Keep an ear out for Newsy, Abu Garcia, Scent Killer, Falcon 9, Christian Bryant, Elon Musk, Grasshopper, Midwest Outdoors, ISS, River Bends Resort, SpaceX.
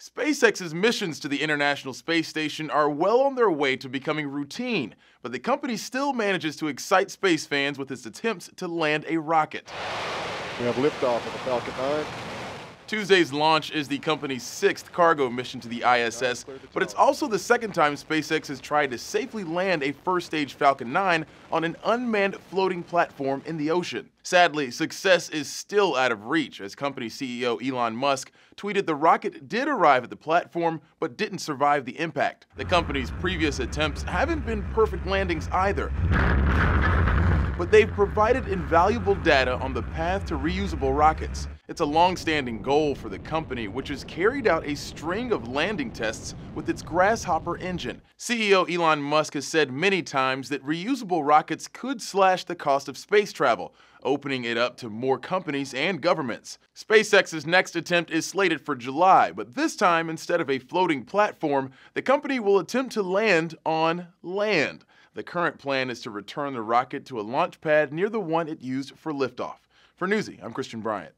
SpaceX's missions to the International Space Station are well on their way to becoming routine, but the company still manages to excite space fans with its attempts to land a rocket. We have liftoff of the Falcon 9. Tuesday's launch is the company's 6th cargo mission to the ISS, but it's also the 2nd time SpaceX has tried to safely land a first-stage Falcon 9 on an unmanned floating platform in the ocean. Sadly, success is still out of reach, as company CEO Elon Musk tweeted the rocket did arrive at the platform, but didn't survive the impact. The company's previous attempts haven't been perfect landings either, but they've provided invaluable data on the path to reusable rockets. It's a long-standing goal for the company, which has carried out a string of landing tests with its Grasshopper engine. CEO Elon Musk has said many times that reusable rockets could slash the cost of space travel, opening it up to more companies and governments. SpaceX's next attempt is slated for July, but this time, instead of a floating platform, the company will attempt to land on land. The current plan is to return the rocket to a launch pad near the one it used for liftoff. For Newsy, I'm Christian Bryant.